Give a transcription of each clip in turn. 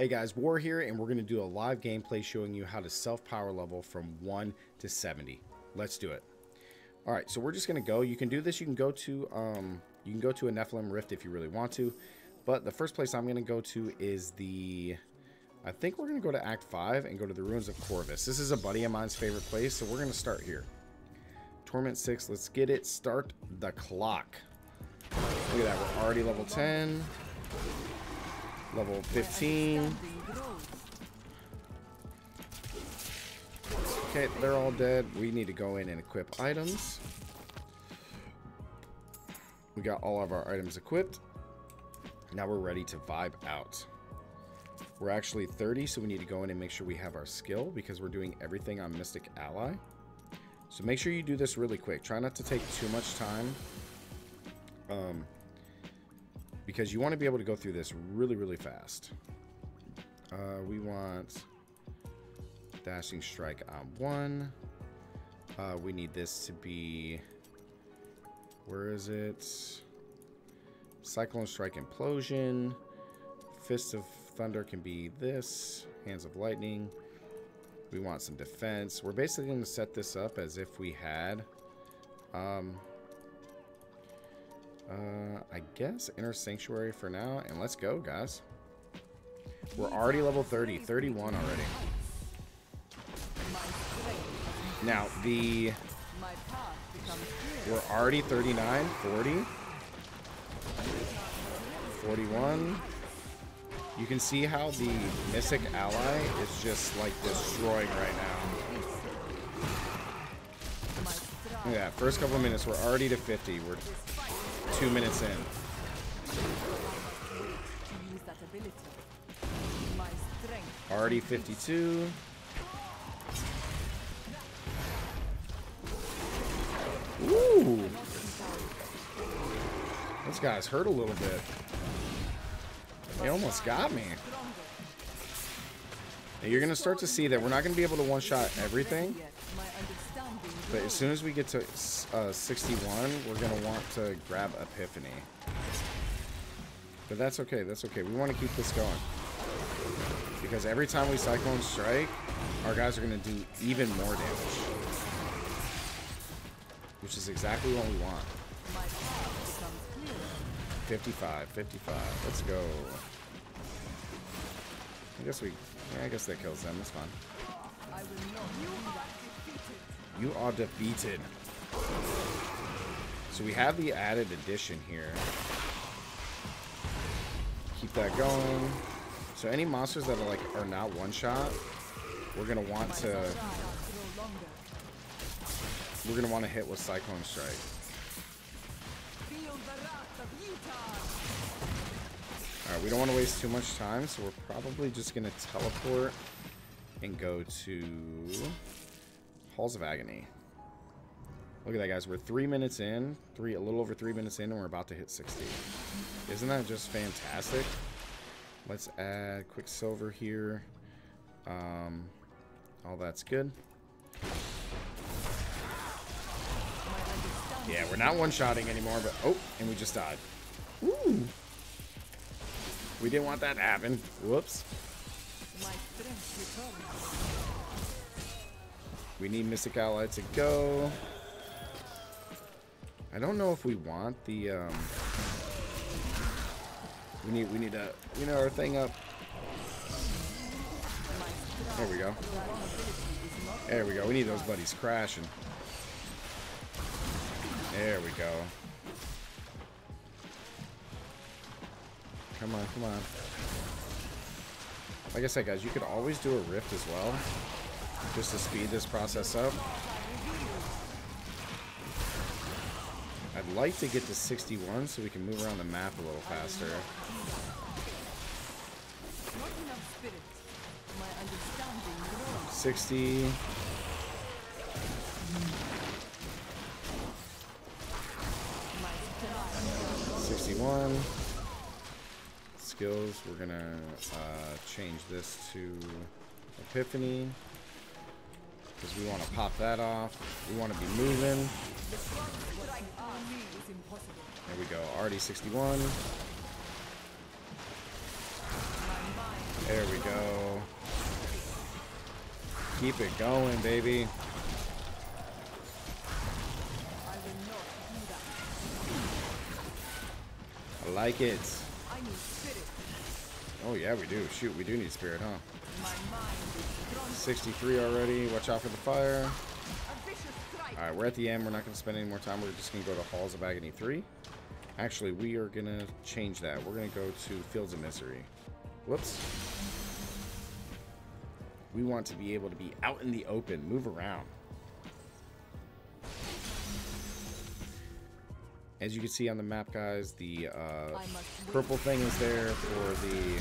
Hey guys, War here, and we're going to do a live gameplay showing you how to self-power level from 1 to 70. Let's do it. Alright, so we're just going to go. You can do this. You can go to a Nephilim Rift if you really want to. But the first place I'm going to go to is the... I think we're going to go to Act 5 and go to the Ruins of Corvus. This is a buddy of mine's favorite place, so we're going to start here. Torment 6, let's get it. Start the clock. Look at that, we're already level 10. Level 15. Okay, they're all dead. We need to go in and equip items. We got all of our items equipped. Now we're ready to vibe out. We're actually 30, so we need to go in and make sure we have our skill because we're doing everything on Mystic Ally. So make sure you do this really quick. Try not to take too much time. Because you want to be able to go through this really, really fast. We want Dashing Strike on 1. We need this to be... Where is it? Cyclone Strike Implosion. Fist of Thunder can be this. Hands of Lightning. We want some defense. We're basically going to set this up as if we had... I guess Inner Sanctuary for now, and let's go, guys. We're already level 30, 31 already. Now, we're already 39, 40, 41. You can see how the Mystic Ally is just, like, destroying right now. Yeah, first couple of minutes, we're already to 50. We're... 2 minutes in. Already 52. Ooh. Those guys hurt a little bit. They almost got me. Now you're going to start to see that we're not going to be able to one-shot everything. But as soon as we get to 61, we're going to want to grab Epiphany. But that's okay. That's okay. We want to keep this going. Because every time we Cyclone Strike, our guys are going to do even more damage. Which is exactly what we want. 55, 55. Let's go. I guess that kills them. That's fine. You are defeated. So we have the added addition here. Keep that going. So any monsters that are not one shot, we're gonna want to hit with Cyclone Strike. All right, we don't want to waste too much time, so we're probably just gonna teleport and go to Halls of Agony. Look at that, guys. We're 3 minutes in, a little over 3 minutes in, and we're about to hit 60. Isn't that just fantastic? Let's add Quicksilver here. All that's good. Yeah, we're not one-shotting anymore, but oh, and we just died. Woo! We didn't want that to happen. Whoops. We need Mystic Ally to go. I don't know if we want the we need to our thing up. There we go. There we go. We need those buddies crashing. There we go. Come on, come on. Like I said, guys, you could always do a rift as well. Just to speed this process up. I'd like to get to 61 so we can move around the map a little faster. Not 60. My 61. Skills. We're gonna change this to Epiphany. Because we want to pop that off. We want to be moving. There we go. Already 61. There we go. Keep it going, baby. I like it. Oh yeah, we do. Shoot, we do need spirit, huh? 63 already. Watch out for the fire. Alright, we're at the end. We're not going to spend any more time. We're just going to go to Halls of Agony 3. Actually, we are going to change that. We're going to go to Fields of Misery. Whoops. We want to be able to be out in the open. Move around. As you can see on the map, guys, the purple thing is there for the...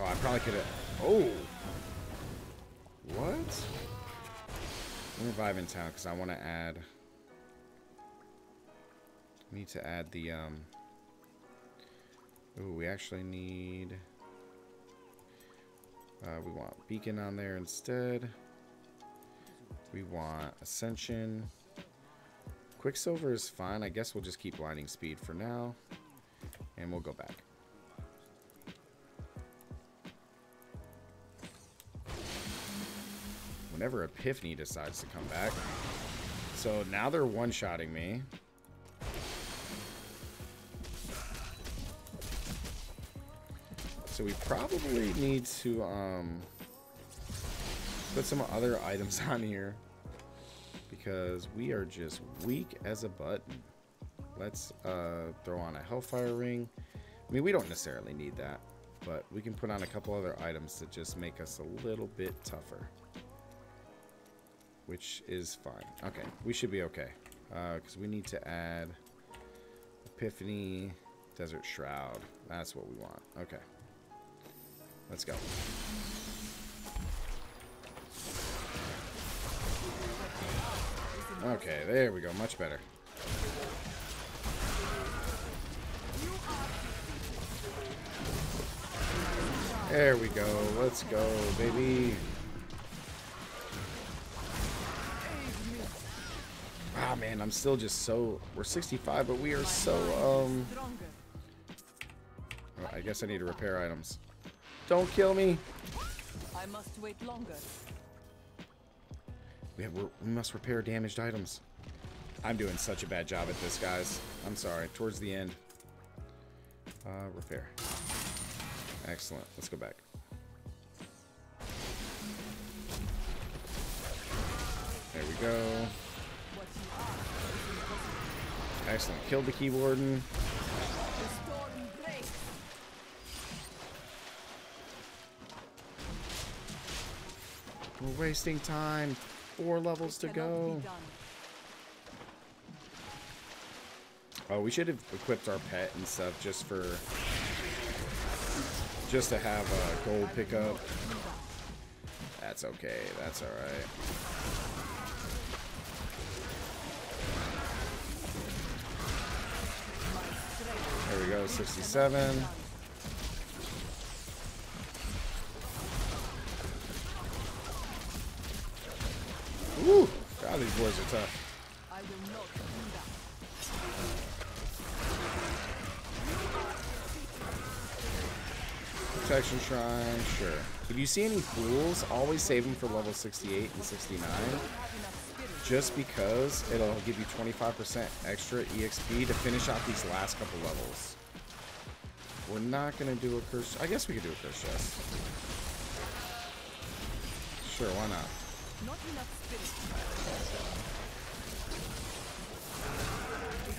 Oh, I probably could have... Oh! What? I'm reviving town because I want to add... We need to add the... Ooh, we actually need... we want Beacon on there instead. We want Ascension. Quicksilver is fine. I guess we'll just keep Lightning Speed for now. And we'll go back. Whenever Epiphany decides to come back. So now they're one-shotting me. So we probably need to put some other items on here. Because we are just weak as a button. Let's throw on a Hellfire Ring. I mean, we don't necessarily need that, but we can put on a couple other items to just make us a little bit tougher, which is fine. Okay, we should be okay because we need to add Epiphany, Desert Shroud. That's what we want. Okay, let's go. Okay, there we go. Much better. There we go. Let's go, baby. Ah, man, I'm still just so... We're 65, but we are so, Oh, I guess I need to repair items. Don't kill me. I must wait longer. We must repair damaged items. I'm doing such a bad job at this, guys. I'm sorry. Towards the end. Repair. Excellent. Let's go back. There we go. Excellent. Killed the Key Warden. We're wasting time. 4 levels to go. Oh, we should have equipped our pet and stuff just for... Just to have a gold pickup. That's okay. That's alright. There we go. 67. Woo! God, these boys are tough. I will not do that. Protection shrine, sure. If you see any fools, always save them for level 68 and 69. Just because it'll give you 25% extra EXP to finish out these last couple levels. We're not gonna do a curse. I guess we could do a curse chest. Sure, why not? Not enough spirit. This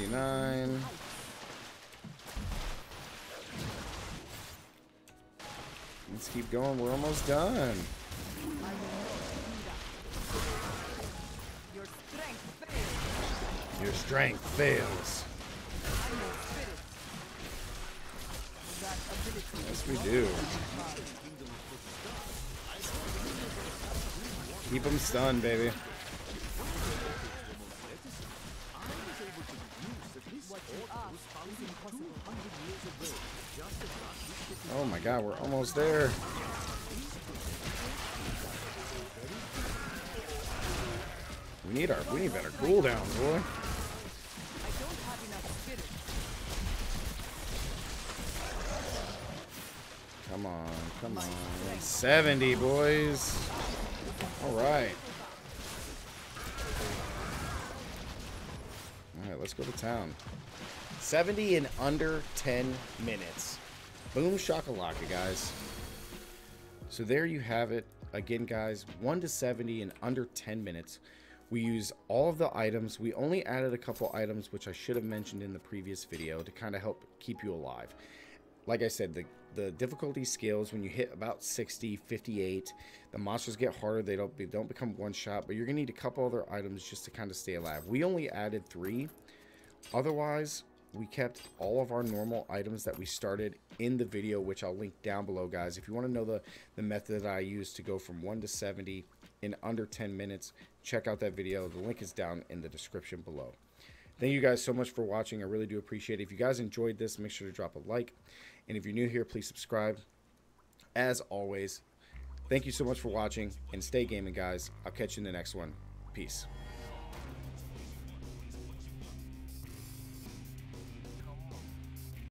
is not ready. 69. Let's keep going. We're almost done. Your strength fails. Your strength fails. Yes, we do. Keep them stunned, baby. Oh my god, we're almost there. We need better cooldown, boy. Come on, come on. 70, boys. Alright. Alright, let's go to town. 70 in under 10 minutes. Boom shakalaka, guys. So there you have it. Again, guys, 1 to 70 in under 10 minutes. We used all of the items. We only added a couple items, which I should have mentioned in the previous video, to kind of help keep you alive. Like I said, the difficulty scales when you hit about 60, 58. The monsters get harder. They don't become one shot, but you're going to need a couple other items just to kind of stay alive. We only added 3. Otherwise, we kept all of our normal items that we started in the video, which I'll link down below, guys. If you want to know the method that I used to go from 1 to 70 in under 10 minutes, check out that video. The link is down in the description below. Thank you guys so much for watching. I really do appreciate it. If you guys enjoyed this, make sure to drop a like. And if you're new here, please subscribe. As always, thank you so much for watching, and stay gaming, guys. I'll catch you in the next one. Peace.